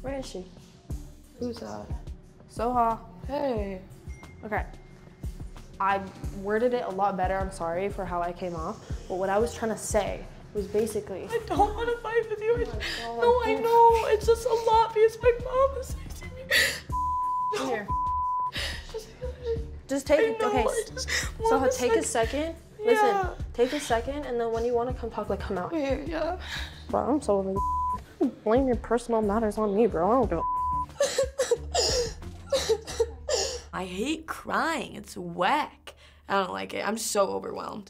Where is she? Who's Soha? Hey. Okay. I worded it a lot better, I'm sorry for how I came off, but what I was trying to say was basically, I don't want to fight with you. Oh no, I know, it's just a lot because my mom is texting me. No. Here. Just take it, okay, Soha, take a second. Listen, yeah. Take a second, and then when you want to come talk, like, come out. Yeah. Bro, I'm so over you. Blame your personal matters on me, bro. I don't give a I hate crying. It's whack. I don't like it. I'm so overwhelmed.